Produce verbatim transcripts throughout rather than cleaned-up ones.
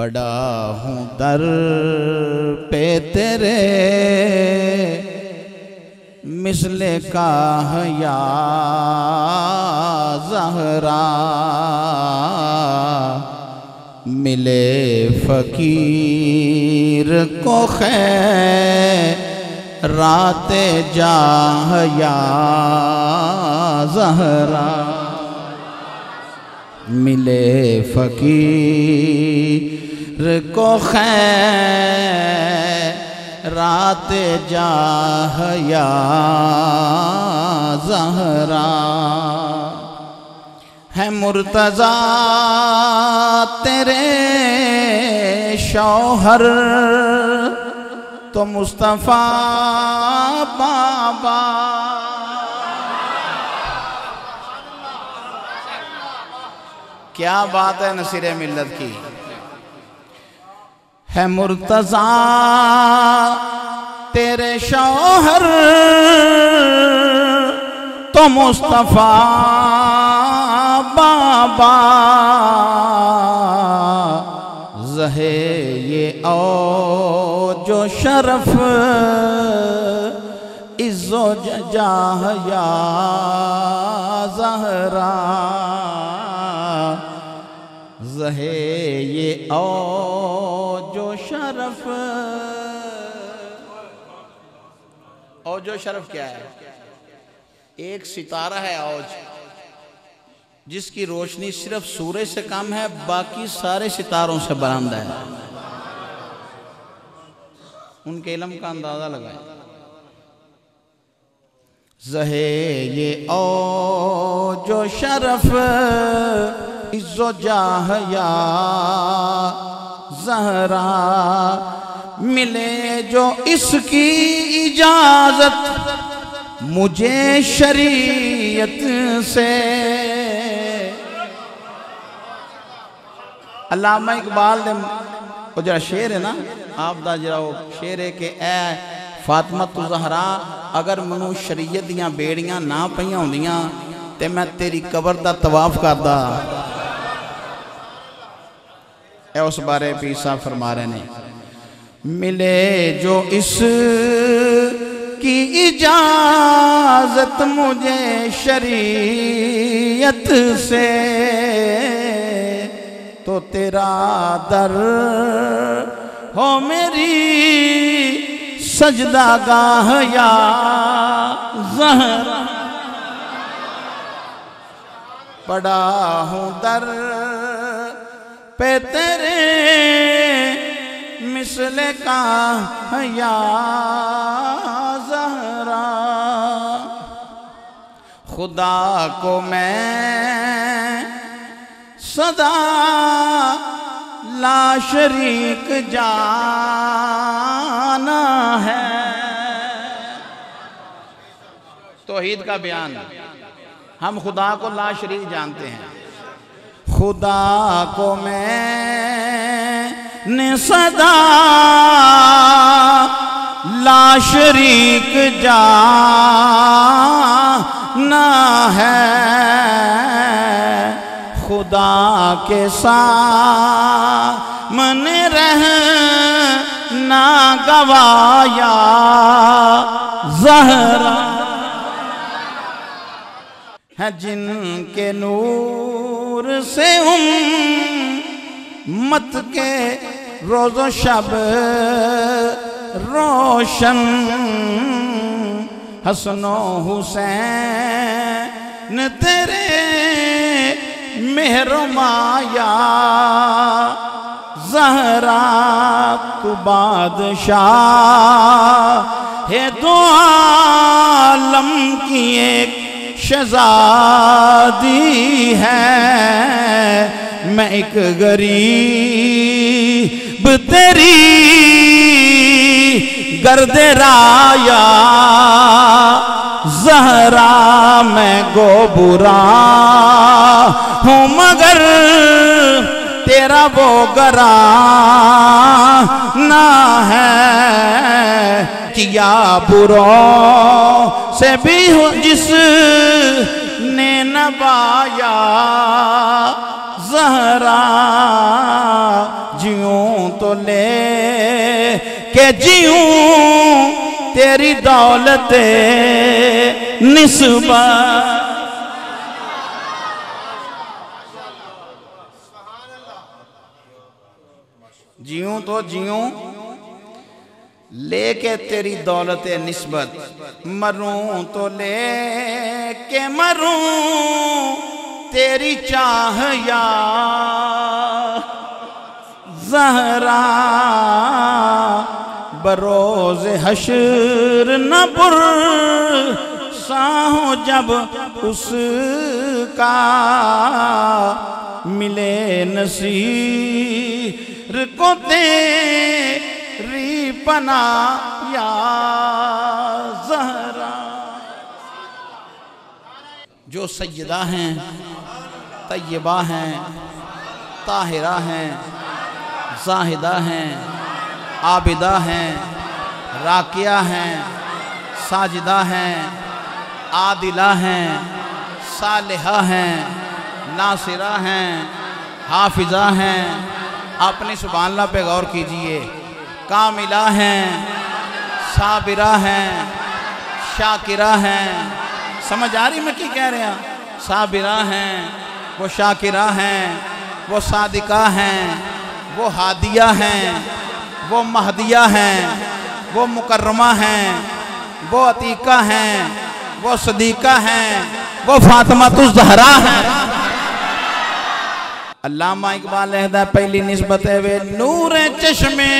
पड़ा हूँ दर पे तेरे मिसले का या ज़हरा, मिले फ़कीर को खैर राते जाह या ज़हरा, मिले फ़कीर को खैर राते जाह या ज़हरा। है मुर्तज़ा तेरे शौहर तो मुस्तफ़ा बाबा, क्या बात है नसीरे मिल्लत की। है मुर्तज़ा तेरे शौहर तो मुस्तफ़ा बाबा, जहे ये ओ जो शरफ इज़्ज़ो जजाह या ज़हरा, जहे ये ओ जो शरफ, ओ जो शरफ क्या है? एक सितारा है औज, जिसकी रोशनी सिर्फ सूरज से कम है, बाकी सारे सितारों से बरामदा है। उनके इल्म का अंदाजा लगाए। जहे ये ओ जो शरफ इज़्ज़ो जाह या ज़हरा, मिले जो इसकी इजाजत मुझे शरीयत से। अल्लामा इकबाल ने वो जरा शेर है ना, आप दा जरा वो शेर है कि ए फातिमा तू ज़हरा अगर मनु शरीयत दियां बेड़ियां ना पईयां होंदियां ते मैं तेरी कबर दा तवाफ करदा। ए उस बारे पीसा फरमा रहे ने, मिले जो इस की इजाजत मुझे शरीयत से, तो तेरा दर हो मेरी सजदा गाह या ज़हरा, पड़ा हूँ दर पे तेरे मिसले का या ज़हरा। खुदा को मैं सदा ला शरीक जाना है। तौहीद का बयान, हम खुदा को ला शरीक जानते हैं। खुदा को मैंने सदा ला शरीक जाना है, खुदा के सामने रहना गवाया ज़हरा। है जिनके नूर से उम्मत के रोज़ो शब रोशन, हसनो हुसैन तेरे मेहरो माया ज़हरा, तू बादशाह है दो आलम की एक शहज़ादी है, मैं एक गरीब तेरी गर्दे राया ज़हरा, मैं गो बुरा हूँ मगर तेरा वो गराना है, किया बुरो से भी हो जिसने नवाया ज़हरा, जीऊँ तो ले के जीऊँ तेरी दौलत निस्बा। जीऊँ तो जीऊँ लेके तेरी दौलत निस्बत, मरूं तो लेके मरूं तेरी चाह या ज़हरा। बरोज हश्र न बुरसा हो जब उसका, मिले नसीर को दे पना या ज़हरा। जो सैयदा हैं, तय्यबा हैं, ताहिरा हैं, जाहिदा हैं, आबिदा हैं, राकिया हैं, साजिदा हैं, आदिला हैं, सालिहा हैं, नासिरा हैं, हाफिजा हैं, अपने सुभान अल्लाह पे गौर कीजिए। कामिला हैं, साबिरा हैं, शाकिरा हैं। समझ आ रही मैं क्या कह रहा? साबिरा हैं, वो शाकिरा हैं, वो सादिका हैं, वो हादिया हैं, वो महदिया हैं, वो मुकर्रमा हैं, वो अतीका हैं, वो सदीका हैं, वो फातिमातुज़ ज़हरा हैं। अल्लामा इकबाल अहदा पहली निस्बत है वे नूर चश्मे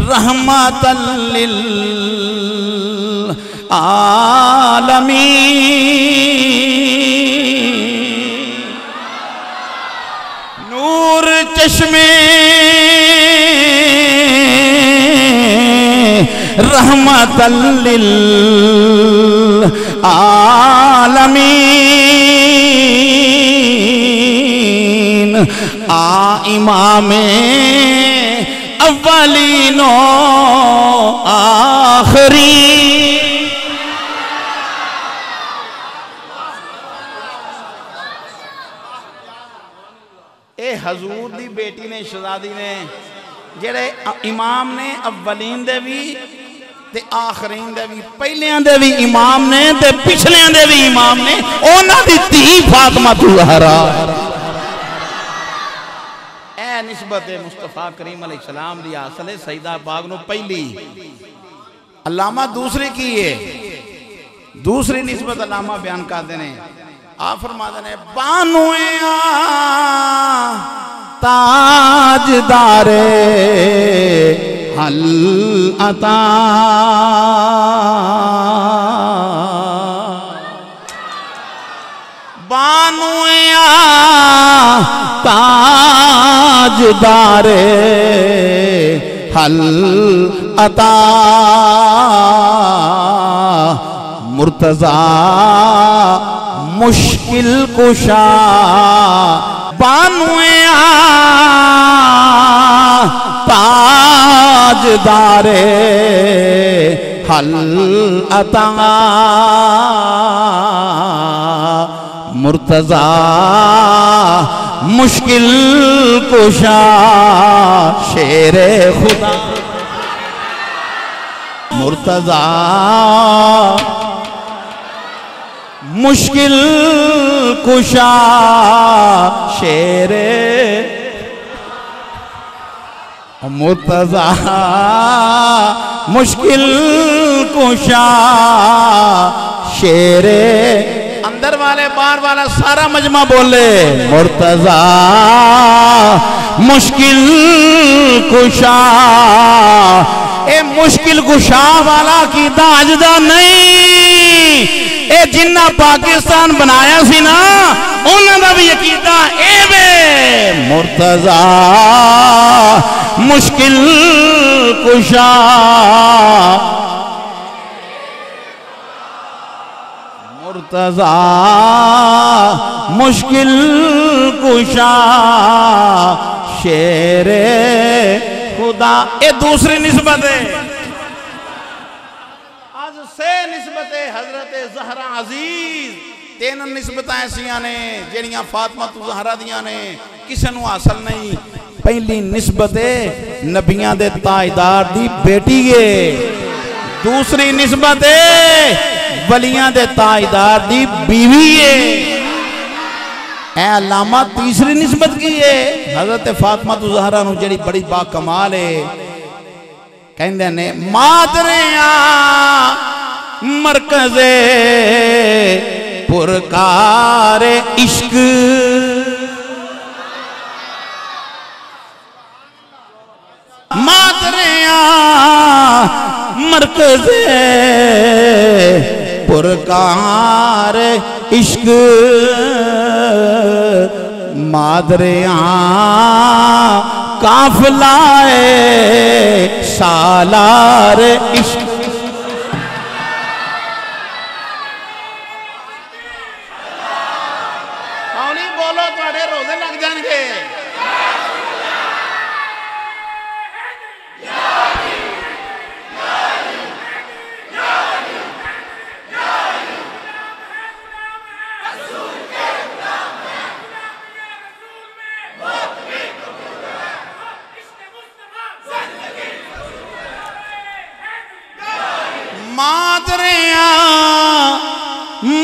रहमतल लिल आलमीन। नूर चश्मे रहमतल लिल आलमीन। आ इमामे अव्वलीनो आखरी। ए हजूर दी बेटी ने शहजादी ने जेड़े इमाम ने अव्वलीन दे भी ते आखरीन दे भी, पहलियां दे भी इमाम ने ते पिछलियां दे भी इमाम ने, ओना दी धी फातिमातुज़ ज़हरा। निस्बत है मुस्तफा करीम अलैहिस्सलाम दी हासिल है सईदा पाक नु पहली। अल्लामा दूसरी की है, दूसरी निस्बत अल्लामा बयान करते हैं। आप फरमाते हैं बानुए ताजदारे हल अता। बानुए ताजदारे हल अता मुर्तजा मुश्किल कुशा। बानुए ताजदारे हल अता मुर्तजा मुश्किल कुशा शेरे खुदा। मुर्तजा मुश्किल कुशा शेरे मुर्तजा मुश्किल कुशा शेरे। अंदर वाले बाहर वाला सारा मजमा बोले मुर्तजा मुश्किल कुशा। ए मुश्किल कुशा वाला की ताजदा नहीं, ए जिन्ना पाकिस्तान बनाया सी ना उन्हां दा भी अकीदा ए वे मुर्तजा मुश्किल कुशा। मुर्तजा मुश्किल कुशा शेरे खुदा। ये दूसरी निस्बत है। आज से निस्बत है हजरत ज़हरा अजीज तीन निस्बत ऐसा ने जड़िया फातिमा तो ज़हरा दिया ने किसी को हासिल नहीं। पहली निस्बत नबिया के ताजदार की बेटी है, दूसरी निस्बत वलिया के ताजदार की बीवी है, ए अलामा तीसरी निस्बत की है हजरत फातिमा तो ज़हरा नूं जड़ी बड़ी बाकमाल है। कहंदे ने मादरिया मरकज़े पुरकारे इश्क, मादरिया मरकज़े पुरकारे इश्क, मादरिया काफलाए सालार इश्क।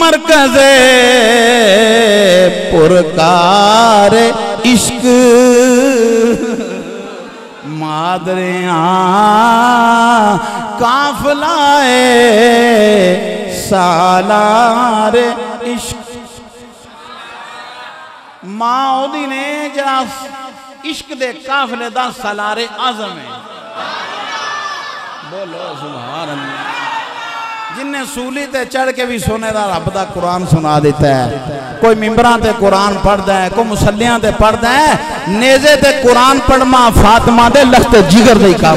मरकज़े पुरकार इश्क, मादरिया काफलाए सालार इश्क। मां ओदी ने जरा इश्क दे काफले दा सालारे आजम है। बोलो सुभान अल्लाह। जिन्हें सूली ते चढ़ के भी सोने का रब का कुरान सुना देता है, कोई मिम्बरां ते कुरान पढ़ता है, कोई मुसलियां ते पढ़ता है, नेजे ते कुरान पढ़मा फातिमा दे लख्त जिगर दे काम।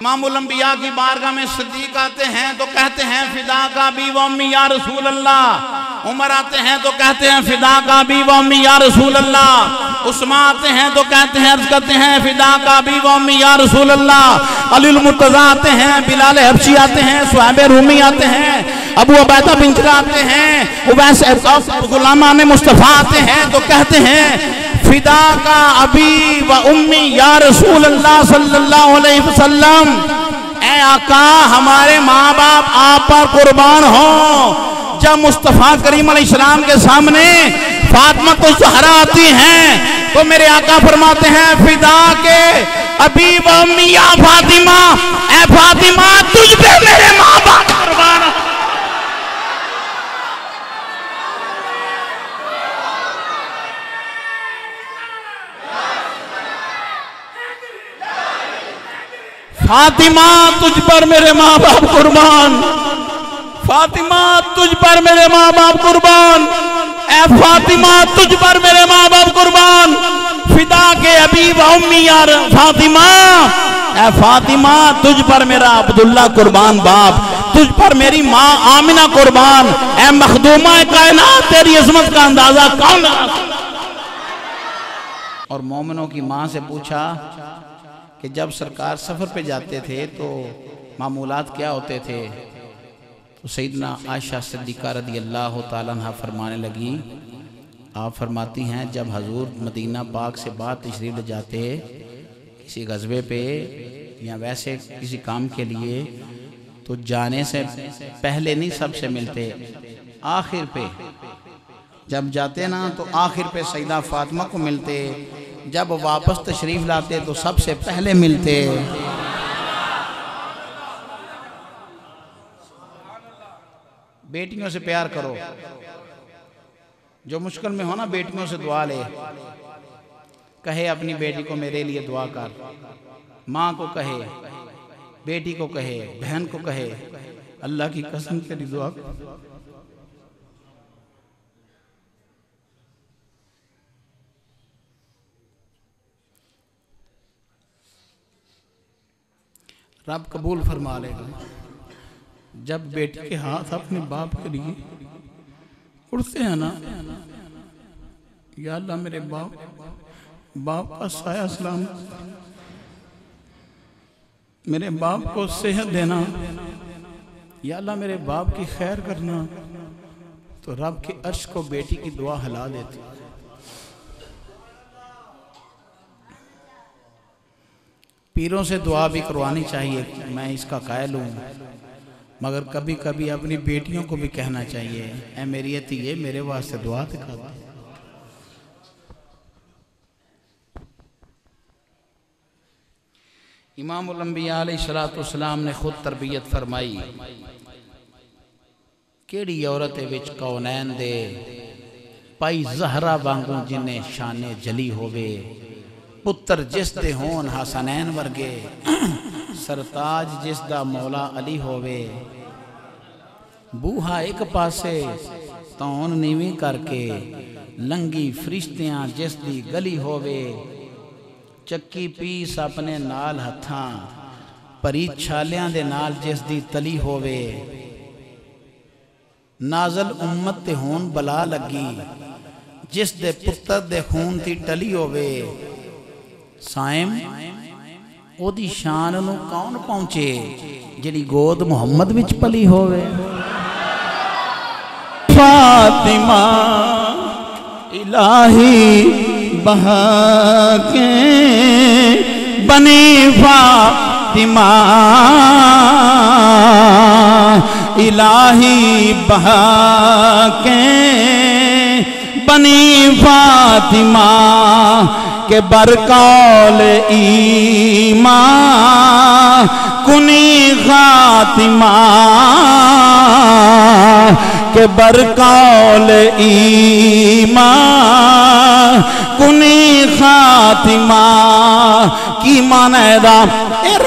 इमामुल अंबिया की बारगाह में सिद्दीक आते हैं तो कहते हैं फिदा का बी व अम्मी या रसूल अल्लाह। उमर आते हैं तो कहते हैं फिदा का बी व अम्मी या रसूल अल्लाह। उस्मान आते हैं तो कहते हैं अर्ज करते हैं फिदा का बी व अम्मी या रसूल अल्लाह। अली-उल-मुर्तज़ा आते हैं, बिलाल हबशी आते हैं, सुहैब रूमी आते हैं, अबू उबैदा बिन जर्राह आते हैं, गुलामा ने मुस्तफा आते हैं तो कहते हैं फिदा का अबी व उम्मी या रसूल अल्लाह सल्लल्लाहु अलैहि वसल्लम। ऐ आका हमारे माँ बाप आप पर कुर्बान हो। जब मुस्तफ़ा करीम अलैहिस्सलाम के सामने फातिमा तो ज़हरा आती हैं तो मेरे आका फरमाते हैं फिदा के अबी व अम्मी या फातिमा, ऐ फातिमा तुझ पे मेरे माँ बाप कुर्बान। फातिमा तुझ पर मेरे माँ बाप कुर्बान, फातिमा तुझ पर मेरे माँ बाप कुर्बान, ए फातिमा तुझ पर मेरे माँ बाप कुर्बान। फिदा के अबी व उम्मी यार फातिमा, ए फातिमा तुझ पर मेरा अब्दुल्ला कुर्बान बाप, तुझ पर मेरी माँ आमिना कुर्बान। ए मखदूमा कायनात तेरी इस्मत का अंदाजा कौन लगा। और मोमिनों की माँ से पूछा कि जब सरकार सफर पे जाते थे तो मामूलात क्या होते थे, तो सैयदना आयशा सिद्दीक़ा रदियल्लाहु ताला अन्हा फरमाने लगी, आप फरमाती हैं जब हजूर मदीना पाक से बाहर तशरीफ़ ले जाते किसी गज़बे पे या वैसे किसी काम के लिए तो जाने से पहले नहीं सबसे मिलते, आखिर पे जब जाते ना तो आखिर पे सैयदा फातिमा को मिलते, जब वापस तशरीफ़ लाते तो सबसे पहले मिलते। बेटियों से प्यार करो, जो मुश्किल में हो ना बेटियों से दुआ ले, कहे अपनी बेटी को मेरे लिए दुआ कर। माँ को कहे, बेटी को कहे, बहन को कहे, अल्लाह की कसम तेरी दुआ रब कबूल फरमा लेगा। जब बेटी के हाथ अपने बाप के लिए उड़ते हैं ना, या अल्लाह मेरे बाप बाप का साया सलाम, मेरे बाप को सेहत देना, या अल्लाह मेरे बाप की खैर करना, तो रब के अर्श को बेटी की दुआ हिला देती। पीरों से दुआ भी करवानी चाहिए, मैं इसका कायल हूँ, मगर कभी कभी अपनी बेटियों को भी कहना चाहिए, ऐ मेरी ये मेरे वास्ते दुआ दिखा दे। इमामुल अंबिया अलैहिस्सलाम ने खुद तरबियत फरमाई, केड़ी औरत विच कौनैन दे पाई जहरा वांगू जिन्हें शाने जली होवे, पुत्र जिस दे होन हसनैन वर्गे, सरताज जिस दा मौला अली होवे, बूहा एक पासे तौन नीवी करके, लंगी फरिश्तियां जिस दी गली होवे, चक्की पीस अपने नाल हत्थां परी छालियां दे नाल जिस दी तली होवे, नाजल उम्मत ते होन बला लगी जिस दे पुत्तर दे खून दी टली होवे, साइम ओदी शान नू कौन पहुंचे जिहड़ी गोद मुहम्मद विच पली होवे। फातिमा इलाही बहाके बनी फातिमा, इलाही बहाके बनी फातिमा के बरकौल ईमा कुनी खातिमा, के बरकौल ईमा कुनी खातिमा। की माना एदा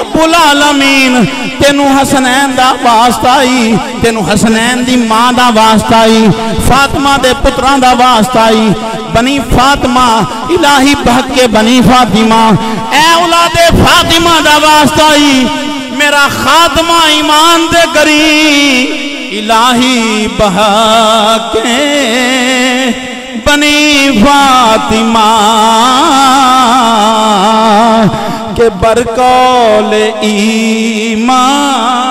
रब्बुल आलमीन तेनू हसनैन दा वास्ता ही, तेनू हसनैन दी मां दा वास्ता ही, फातिमा दे पुत्रां दा वास्ता ही, बनी फातिमा इलाही बहक के बनी फातिमा, ऐ औलादे फातिमा दा वास्ता ही, मेरा खातमा ईमान दे करी इलाही बहके बनी फातिमा के बरकौल ईमान।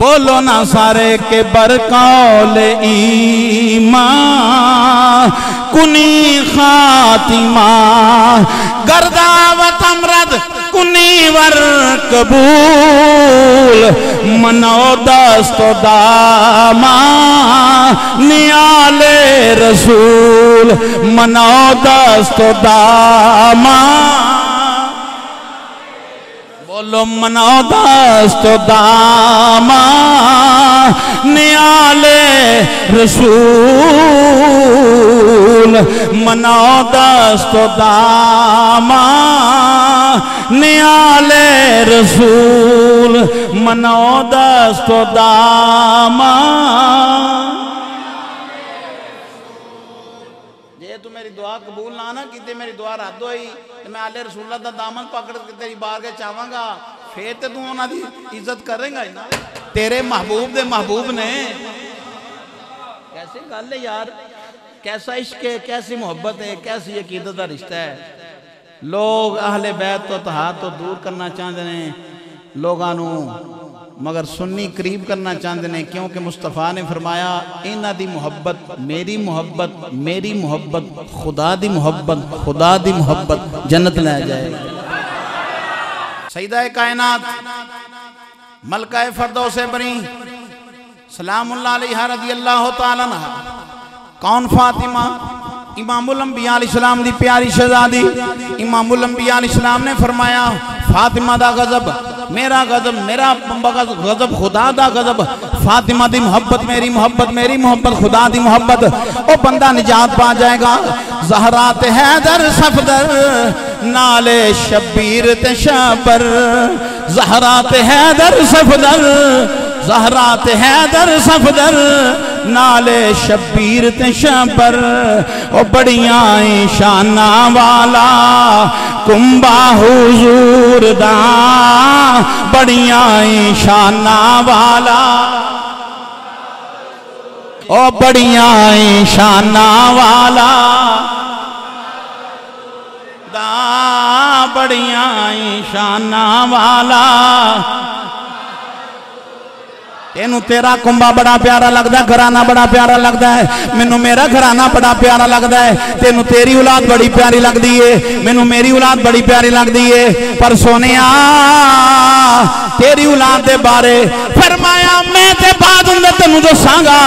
बोलो ना सारे के बरकौल ईमान कुनी खातिमा, गर्दा वतमरद कुनी वर कबूल, मनो दस्तो दामा नियाले रसूल, मनो दस्तो दामा, बोलो मनो दस्तो दामा नियाले रसूल, मनो दस्तो दामा नियाले रसूल, मनो दस्तो दामा। जे तू मेरी दुआ कबूल ना ना कि मेरी दुआ रद्द होई, मैं आले रसूल दा दामन पकड़ के तेरी बारगाह चाहांगा, फिर तो तू उन्हां दी इज्जत करेगा ना, तेरे महबूब दे महबूब ने। कैसी गल है यार, कैसा इश्क है, कैसी मोहब्बत है, कैसी अकीदत का रिश्ता है। लोग अहले बैत तो तहार तो दूर करना चाहते हैं लोगों को, मगर सुन्नी करीब करना चाहते हैं, क्योंकि मुस्तफ़ा ने फरमाया इन्हां दी मुहब्बत मेरी मुहब्बत, मेरी मुहब्बत खुदा दी मुहब्बत, खुदा दी मुहब्बत जन्नत लै जाएगी। सैयदा कायनात मलका फरदौस बनी सलामुल्लाह अलैहा रज़ियल्लाहु ताला अन्हा, कौन फातिमा इमामुल अंबिया अलैहिस्सलाम दी प्यारी शहजादी। इमामुल अंबिया अलैहिस्सलाम ने फरमाया फातिमा दा गजब मेरा गजब, मेरा गजब खुदा दा गजब, फातिमा दी मोहब्बत मेरी मोहब्बत, मेरी मोहब्बत खुदा दी मोहब्बत, ओ बंदा निजात पा जाएगा। ज़हरा ते हैदर सफदर नाले शब्बीर ते शाबर, ज़हरा ते हैदर सफदर, ज़हरा ते हैदर सफदर नाले शब्बीर ते शाबर, ओ बड़ियां शाना वाला कुंबा हुजूर दा, बड़ियां शाना वाला, ओ बड़ियां शाना वाला दा, बड़ियां शाना वाला एनू तेरा कुंबा बड़ा प्यारा लगता, घराना बड़ा प्यारा लगता है, मैनू मेरा घराना बड़ा प्यारा लगता है, तेनू तेरी औलाद बड़ी प्यारी लगती है, मैनू मेरी औलाद बड़ी प्यारी लगती है। पर सोनिया तेरी औलाद के बारे फरमाया मैं ते बाद अंदर तेनू दसांगा,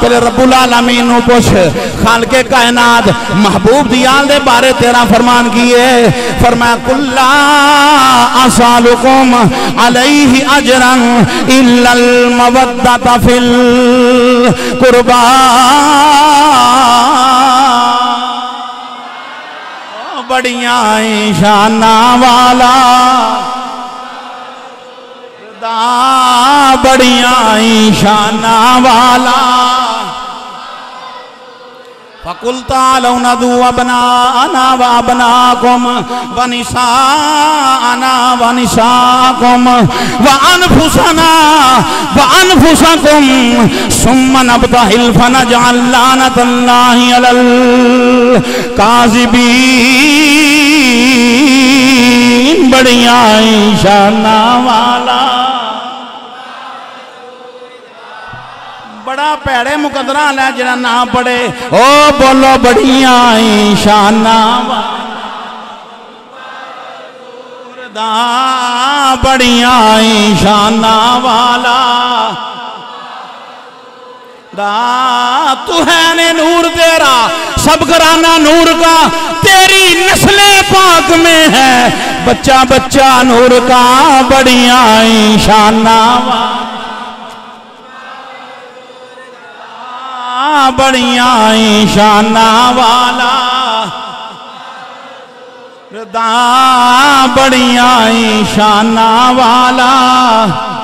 पहले रब्बुल आलमीन नू पुछ, खालके कायनात महबूब दियाल दे बारे तेरा फरमान की है। फरमाया कुल्ला असअलुकुम अलैहि अजरन इल्लल मवद्दता फिल कुर्बा। बड़िया शाना वाला दा, बड़िया शाना वाला। फकुलता लौना दू अपना आना वाबना कुम वनिशा आना वनिशा कुम व अनफुसना व अनफुसा कुम सुमन अब तहिलफन जान तल्लाही अल काजिबी। बड़िया ईशाना वाला। बड़ा भैड़े मुकदरा लै जरा ना पड़े, ओ बोलो बड़िया शाना वाला, बड़िया शाना वाला दा। तू है ने नूर तेरा सब घराना नूर का, तेरी नस्ले पाक में है बच्चा बच्चा नूर का। बड़िया शाना वाला, बड़िया शाना वाला दा, बड़िया शाना वाला।